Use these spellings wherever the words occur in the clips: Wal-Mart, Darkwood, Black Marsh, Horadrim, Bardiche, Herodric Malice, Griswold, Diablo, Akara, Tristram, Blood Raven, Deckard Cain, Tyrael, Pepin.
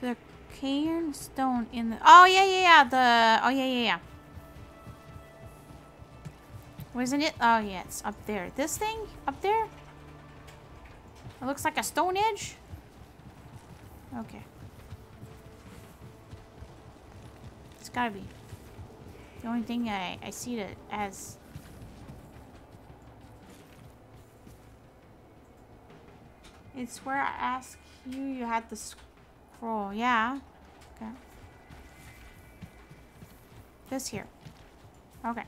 The cairn stone in the... Oh, yeah. The... Oh, yeah. Wasn't it? Oh, yeah, it's up there. This thing? Up there? It looks like a stone edge? Okay. It's gotta be. The only thing I see it as... It's where I asked you, you had the scroll. Yeah. Okay. This here. Okay.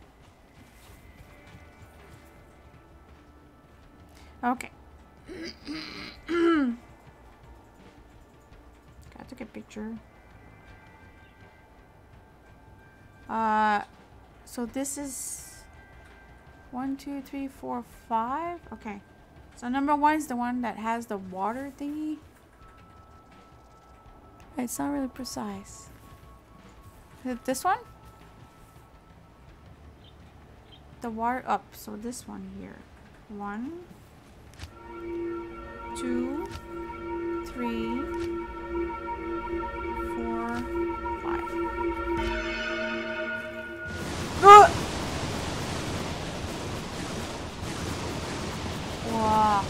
Okay. I took a picture. So this is 1, 2, 3, 4, 5. Okay. So number 1 is the one that has the water thingy. It's not really precise. Is it this one? The water up. So this one here. 1, 2, 3, 4, 5. Oh! Wow.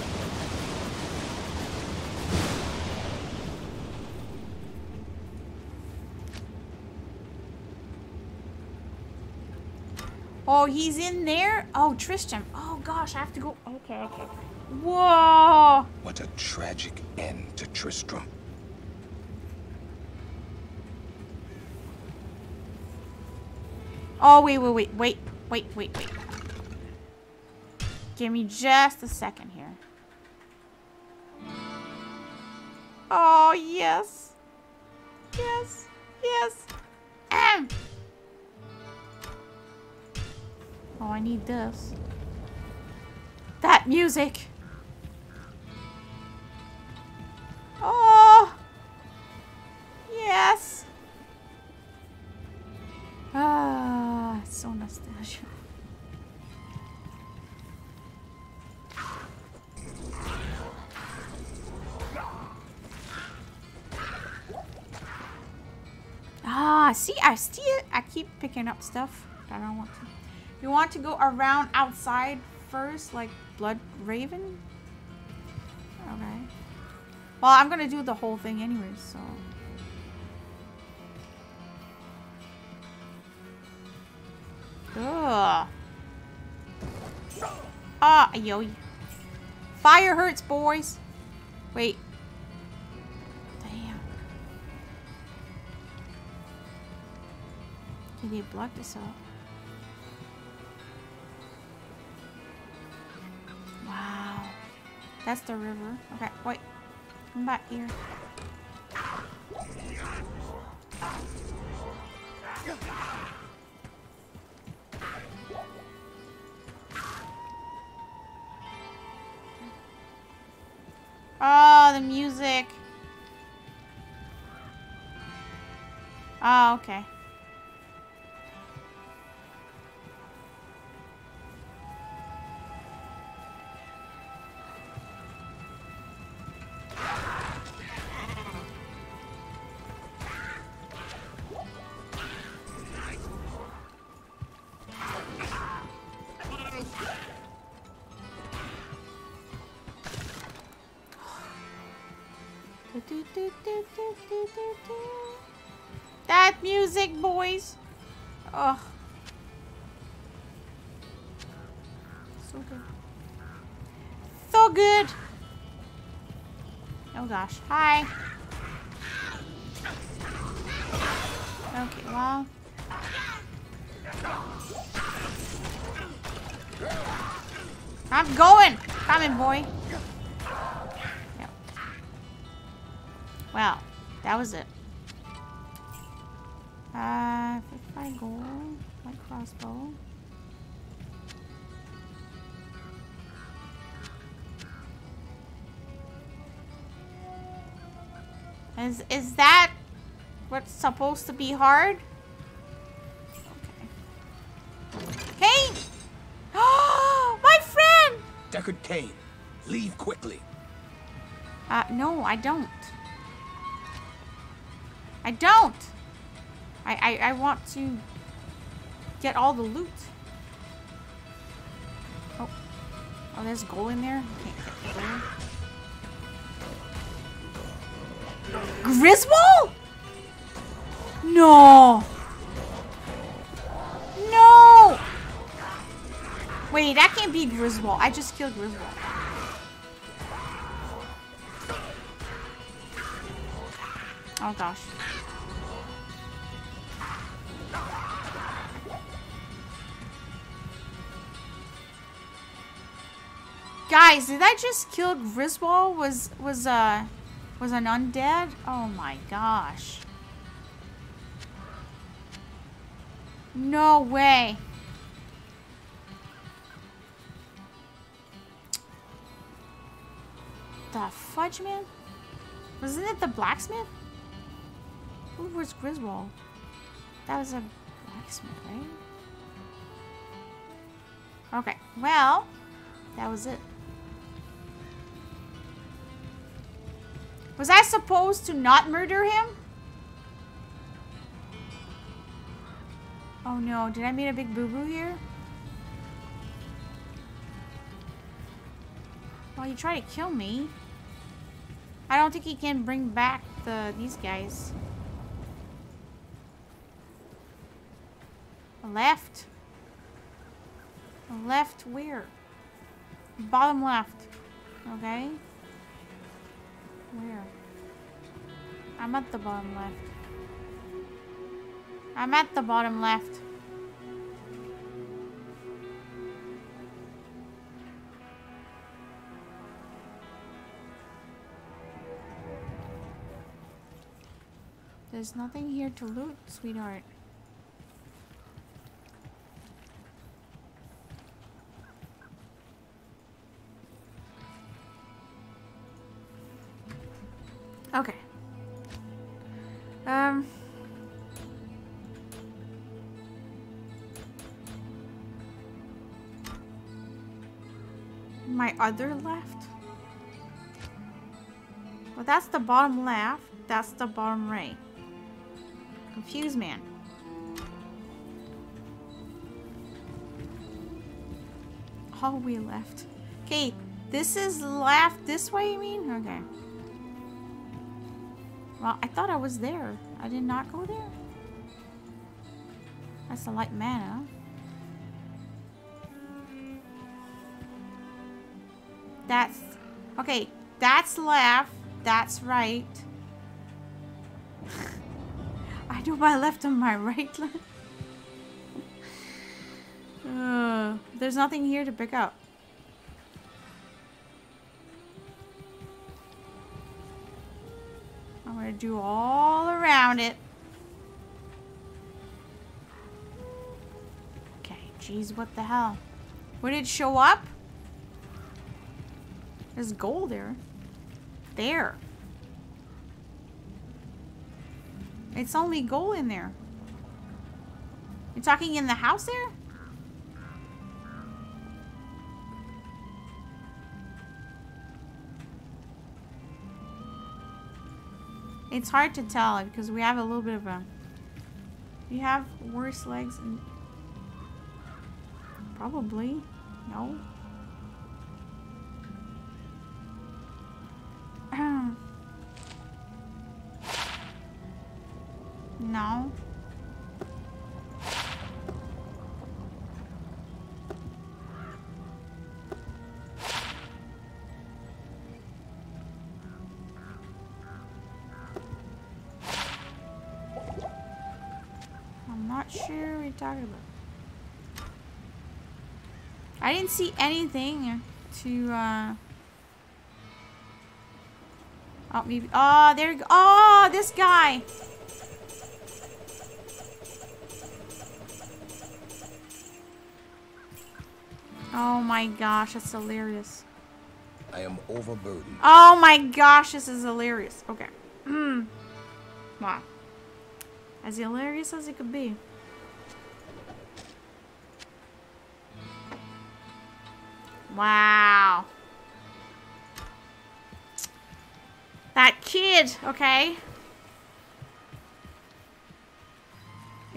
Oh, he's in there? Oh, Tristram. Oh, gosh, I have to go. Okay. Whoa. What a tragic end to Tristram. Oh, wait. Give me just a second here. Oh, yes. Yes. Oh, I need this. That music. Oh. Yes. Ah, it's so nostalgic. Ah, see, I keep picking up stuff I don't want to. You want to go around outside first, like Blood Raven? Okay. Well, I'm gonna do the whole thing anyway, so. Ugh. Ah, yo. Fire hurts, boys. Wait. Damn. Can you block this up? Wow. That's the river. Okay, wait. Come back here. Oh, the music. Oh, okay. That music, boys. Oh, so good. Oh gosh. Hi. Okay, well. I'm going. Coming, boy. Wow, that was it. If I go, my crossbow. Is that what's supposed to be hard? Okay. Cain! Oh, my friend! Deckard Cain, leave quickly. No, I don't. I don't! I want to get all the loot. Oh. Oh, there's gold in there? I can't get gold. Griswold? No! No! Wait, that can't be Griswold. I just killed Griswold. Oh gosh. Guys, did I just kill Griswold? Was an undead? Oh my gosh. No way. The fudge man? Wasn't it the blacksmith? Who was Griswold? That was a blacksmith, right? Okay, well, that was it. Was I supposed to not murder him? Oh no, did I make a big boo-boo here? Well, you try to kill me. I don't think he can bring back these guys. Left? Left where? Bottom left. Okay. Where? I'm at the bottom left. I'm at the bottom left. There's nothing here to loot, sweetheart. Okay. My other left? Well, that's the bottom left. That's the bottom right. Confused man. Oh, we left. Okay, this is left this way, you mean? Okay. Well, I thought I was there. I did not go there. That's a light mana. That's... Okay, that's left. That's right. I do my left and my right. There's nothing here to pick up. I'm gonna do all around it. Okay, geez, what the hell? Would it show up? There's gold there. There. It's only gold in there. You're talking in the house there? It's hard to tell because we have a little bit of a... You have worse legs and... Probably. No. No. Talking about. I didn't see anything to oh, maybe. Oh, there you go. Oh, this guy. Oh my gosh, that's hilarious. I am overburdened. Oh my gosh, this is hilarious. Okay. Wow. As hilarious as it could be. Wow. That kid, okay.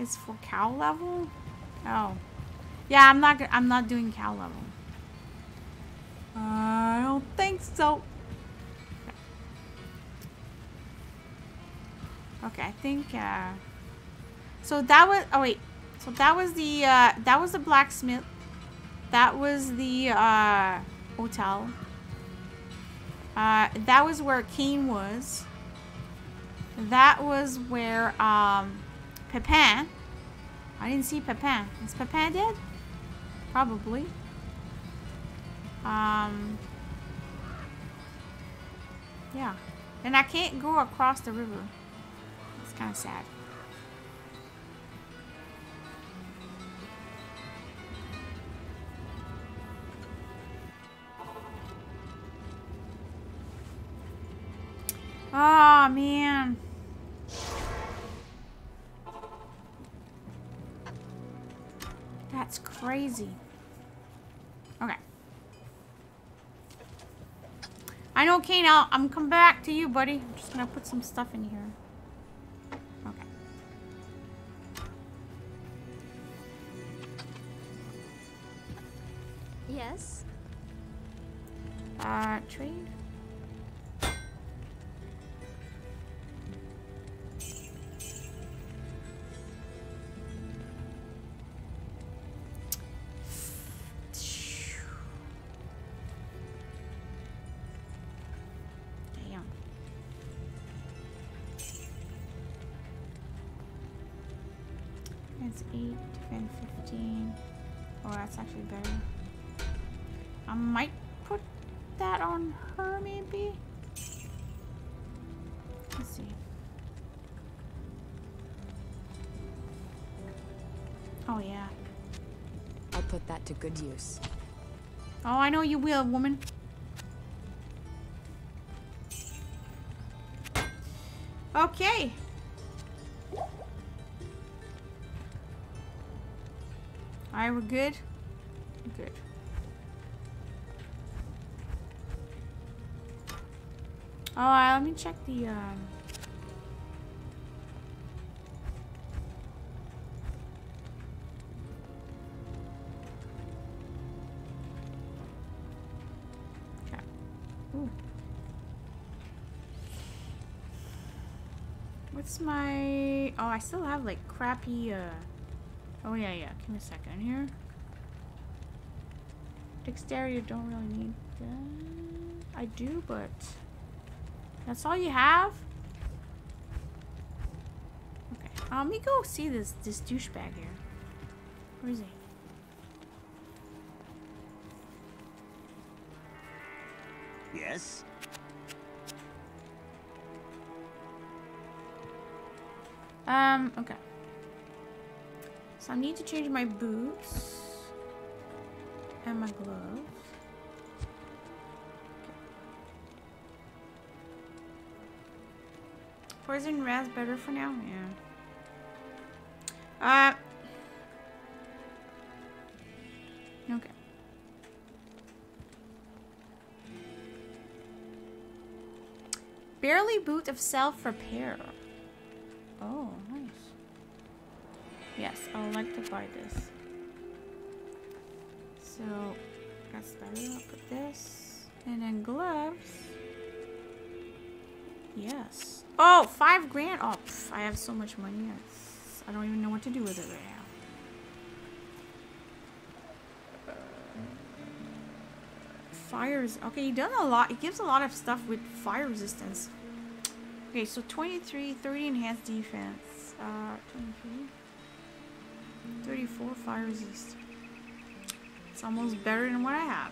is for cow level? Oh. Yeah, I'm not doing cow level. I don't think so. Okay, I think so that was so that was the blacksmith. That was the hotel. That was where Cain was. That was where Pepin. I didn't see Pepin. Is Pepin dead? Probably. Yeah. And I can't go across the river. It's kind of sad. Oh, man. That's crazy. Okay. I know, Cain, I'm coming back to you, buddy. I'm just going to put some stuff in here. Okay. Yes? Trade? It's 8 and 15. Oh, that's actually better. I might put that on her, maybe. Let's see. Oh, yeah. I'll put that to good use. Oh, I know you will, woman. Okay. Alright, we're good? Good. Alright, let me check the, okay. Ooh. What's my... Oh, I still have, like, crappy, oh, yeah, yeah. Give me a second here. Dexterity, don't really need that. I do, but... That's all you have? Okay. Let me go see this douchebag here. Where is he? Yes? Okay. So I need to change my boots and my gloves. Okay. Poison rat's better for now, yeah. Okay. Barely boot of self-repair. Oh. Yes, I would like to buy this. So, that's better. I'll put this. And then gloves. Yes. Oh, 5 grand. Oh, pff, I have so much money. I don't even know what to do with it right now. Fires. Okay, he does a lot. He gives a lot of stuff with fire resistance. Okay, so 23, 30 enhanced defense. 23. 34 fire resist. It's almost better than what I have.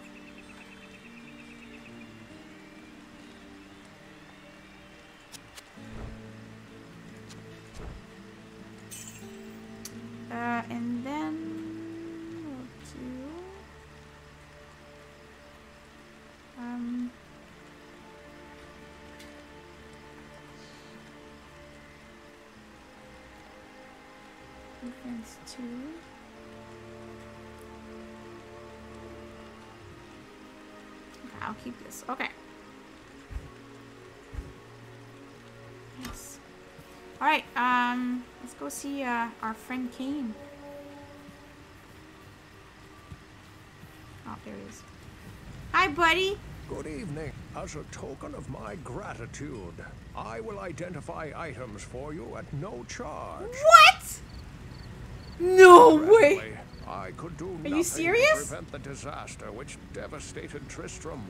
And then we'll do defense 2. Okay, I'll keep this. Okay. Yes. Alright, let's go see our friend Cain. Oh, there he is. Hi, buddy. Good evening. As a token of my gratitude, I will identify items for you at no charge. What? No way. I could do nothing. Are you serious? To prevent the disaster which devastated Tristram.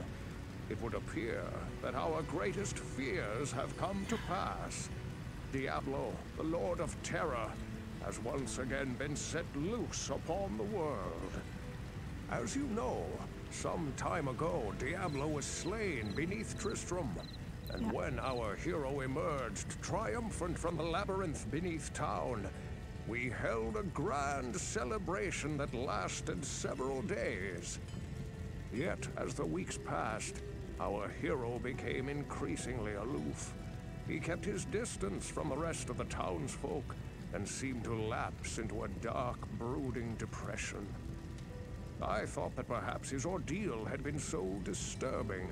It would appear that our greatest fears have come to pass. Diablo, the Lord of Terror, has once again been set loose upon the world. As you know, some time ago, Diablo was slain beneath Tristram. And when our hero emerged triumphant from the labyrinth beneath town, we held a grand celebration that lasted several days. Yet, as the weeks passed, our hero became increasingly aloof. He kept his distance from the rest of the townsfolk and seemed to lapse into a dark, brooding depression. I thought that perhaps his ordeal had been so disturbing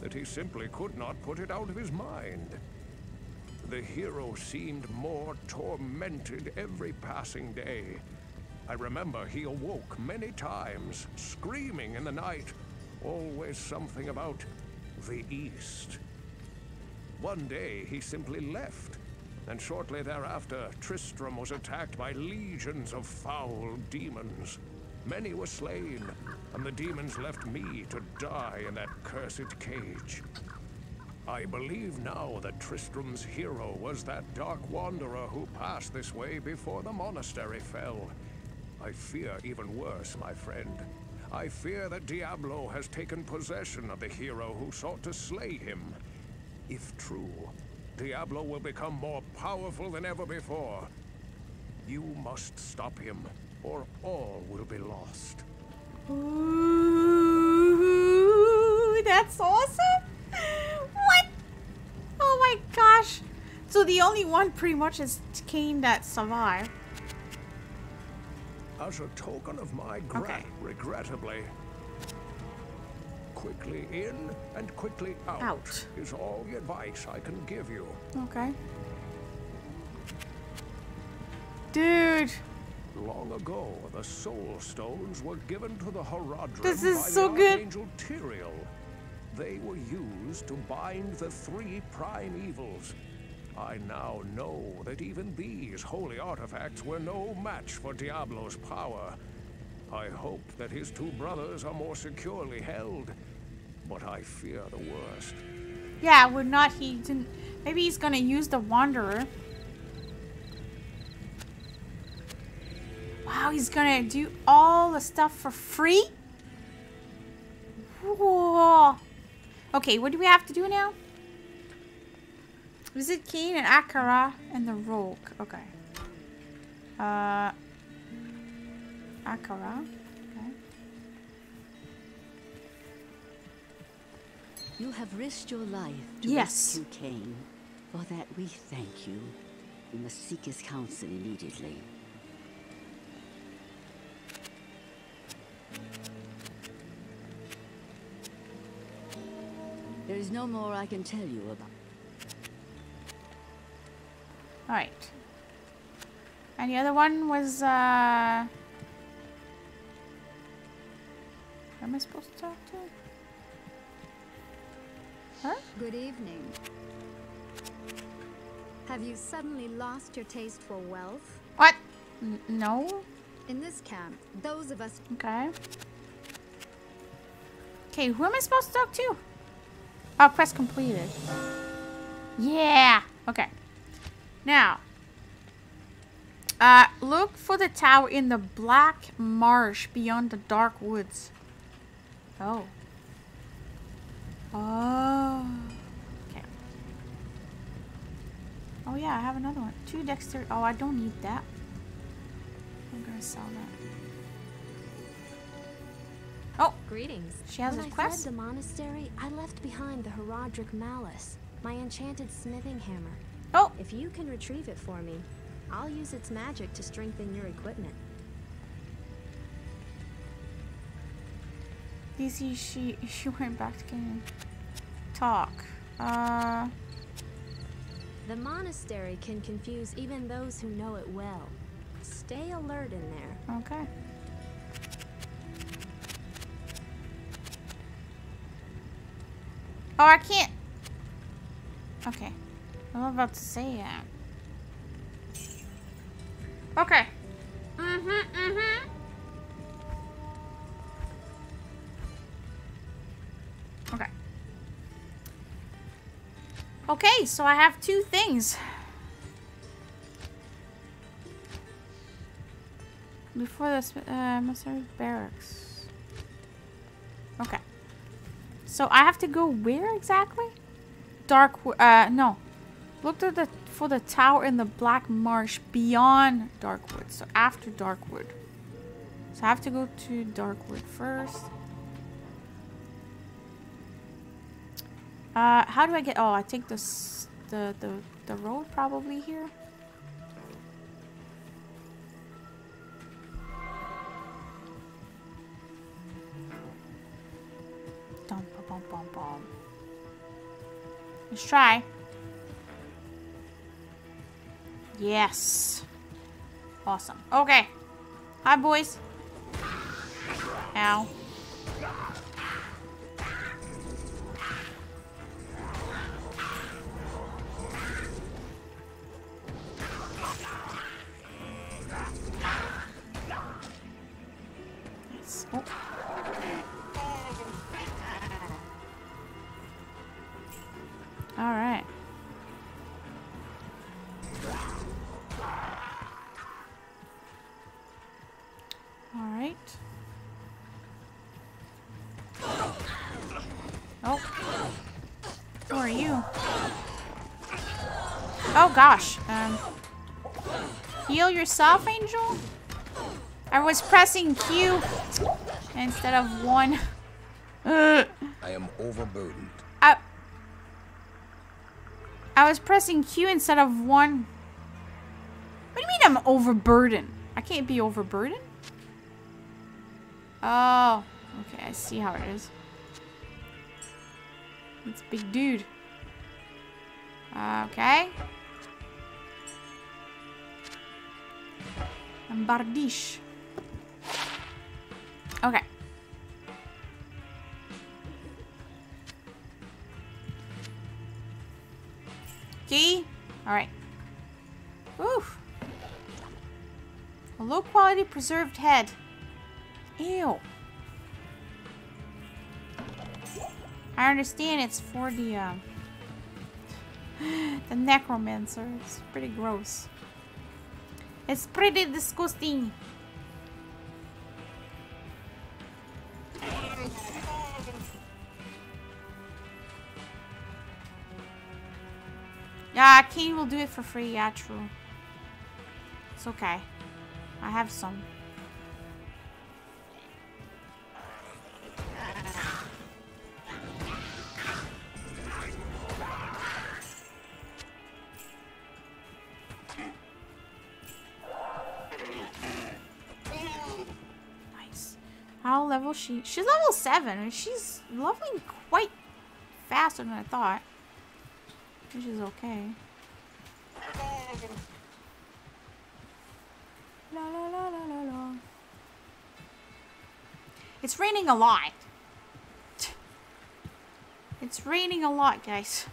that he simply could not put it out of his mind. The hero seemed more tormented every passing day. I remember he awoke many times, screaming in the night, always something about the East. One day he simply left, and shortly thereafter Tristram was attacked by legions of foul demons. Many were slain, and the demons left me to die in that cursed cage. I believe now that Tristram's hero was that dark wanderer who passed this way before the monastery fell. I fear even worse, my friend. I fear that Diablo has taken possession of the hero who sought to slay him. If true, Diablo will become more powerful than ever before. You must stop him, or all will be lost. Ooh, that's awesome! What? Oh my gosh! So the only one pretty much is Cain that survived. As a token of my regrettably, quickly in and quickly out, is all the advice I can give you. Okay. Dude. Long ago, the soul stones were given to the Horadrim by the Archangel Tyrael. They were used to bind the three prime evils. I now know that even these holy artifacts were no match for Diablo's power. I hope that his two brothers are more securely held, but I fear the worst. Yeah, would not he? Maybe he's gonna use the Wanderer. Wow, he's gonna do all the stuff for free? Whoa. Okay, what do we have to do now? Visit Cain and Akara and the Rogue. Okay. Akara. Okay. You have risked your life to rescue Cain. For that we thank you. We must seek his counsel immediately. There is no more I can tell you about. Alright. And the other one was, who am I supposed to talk to? Huh? Good evening. Have you suddenly lost your taste for wealth? What? No. In this camp, those of us... Okay. Okay, who am I supposed to talk to? Oh, quest completed. Yeah. Okay. Now, look for the tower in the Black Marsh beyond the dark woods. Oh. Oh. Okay. Oh yeah, I have another one. 2 dexterity. Oh, I don't need that. I'm gonna sell that. Oh, greetings. She has a quest. When I fled the monastery, I left behind the Herodric Malice, my enchanted smithing hammer. Oh. If you can retrieve it for me, I'll use its magic to strengthen your equipment. She went back to Cain. Talk. The monastery can confuse even those who know it well. Stay alert in there. Okay. Oh, I can't. Okay. I was about to say that. Okay. Mm-hmm. Okay. Okay, so I have two things. Before this, Master's Barracks. Okay. So I have to go where exactly? Darkwood, no. Look at for the tower in the Black Marsh beyond Darkwood. So after Darkwood. So I have to go to Darkwood first. How do I get? Oh, I take this the road probably here. Dum bum bum bum. Let's try. Yes. Awesome. Okay. Hi, boys. Ow. Oh. All right. All right. Oh. Who are you? Oh gosh. Heal yourself, Angel? I was pressing Q. Instead of one. I am overburdened. I was pressing Q instead of one. What do you mean I'm overburdened? I can't be overburdened? Oh. Okay, I see how it is. It's a big dude. Okay. I'm Bardish. Okay. Key. All right. Oof. A low quality preserved head. Ew. I understand it's for the the necromancer. It's pretty gross. It's pretty disgusting. Yeah, Cain will do it for free. Yeah, true. It's okay. I have some. Nice. How level she's level 7 and she's leveling quite faster than I thought. Which is okay. La, la, la, la, la, la. It's raining a lot. It's raining a lot, guys.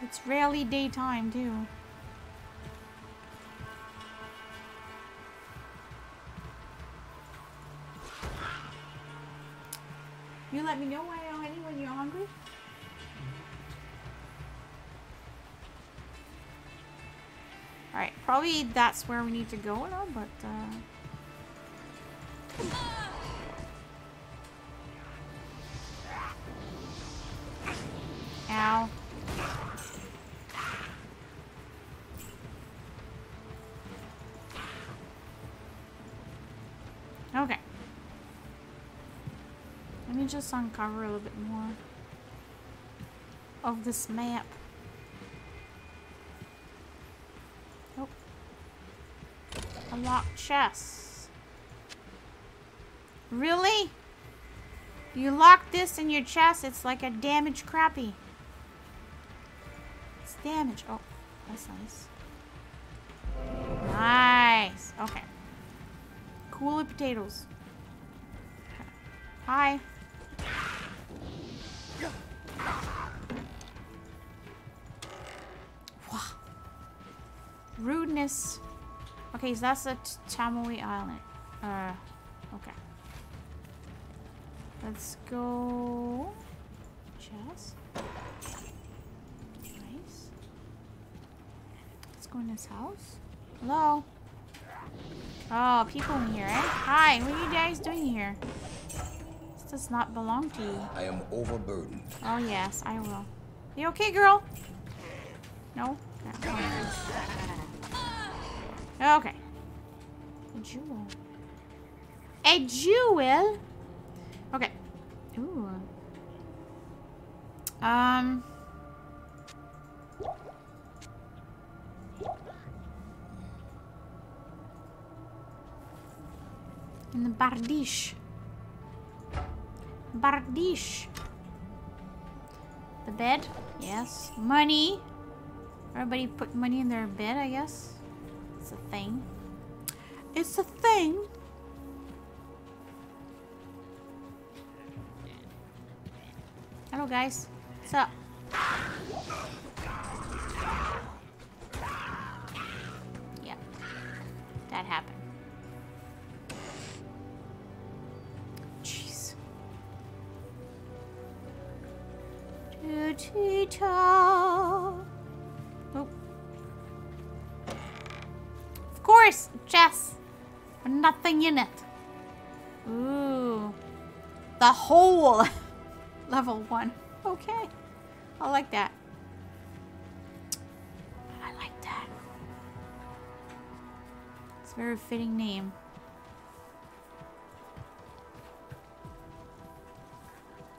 It's rarely daytime, too. You let me know when you're hungry. Alright, probably that's where we need to go now, but Ow. Okay. Let me just uncover a little bit more of this map. Unlock chests. Really? You lock this in your chest, it's like a damaged crappie. It's damage. Oh, that's nice. Nice. Okay. Cooler potatoes. Hi. Wow. Rudeness. Okay, so that's a Tamoy Island. Okay. Let's go. Chest. Nice. Let's go in this house. Hello. Oh, people in here, eh? Hi, what are you guys doing here? This does not belong to you. I am overburdened. Oh, yes, I will. You okay, girl? No? No. Okay. A jewel. A jewel? Okay. Ooh. In the Bardiche. Bardiche. The bed? Yes. Money. Everybody put money in their bed, I guess. It's a thing. It's a thing. Hello, guys. What's up? Yeah. That happened. Jeez. Oh. Of course, chess. Nothing in it. Ooh. The hole. Level 1. Okay. I like that. I like that. It's a very fitting name.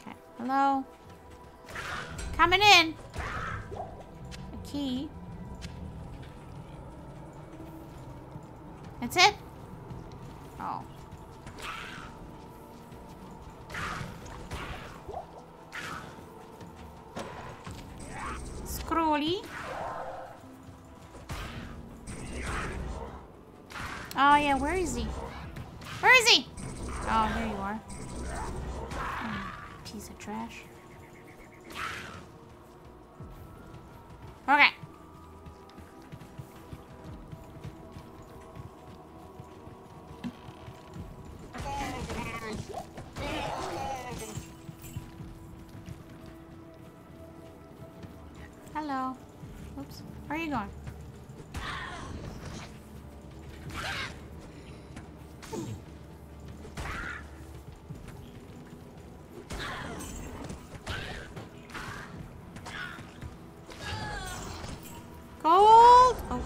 Okay. Hello. Coming in. A key. That's it? Oh. Scrolly. Oh yeah, where is he? Where is he? Oh, here you are. Oh, piece of trash. Okay. Hello. Oops. Where are you going? Cold. Oh.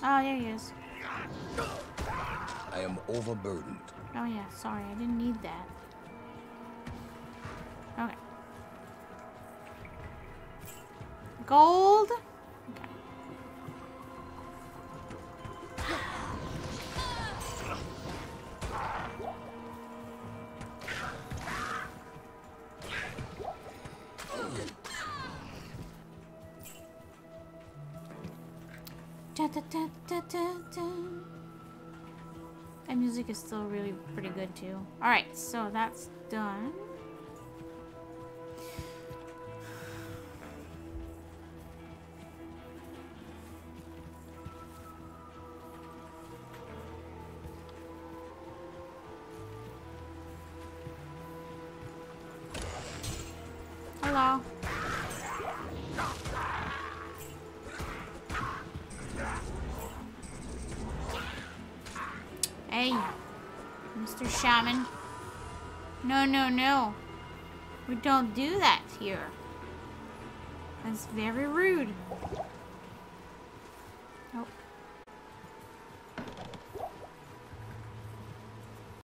Oh, there he is. I am overburdened. Oh yeah, sorry, I didn't need that. Okay. Gold. Okay. Da, da, da, da, da, da. That music is still really pretty good too. Alright, so that's done. Hello. Hey, Mr. Shaman. No, no, no. We don't do that here. That's very rude.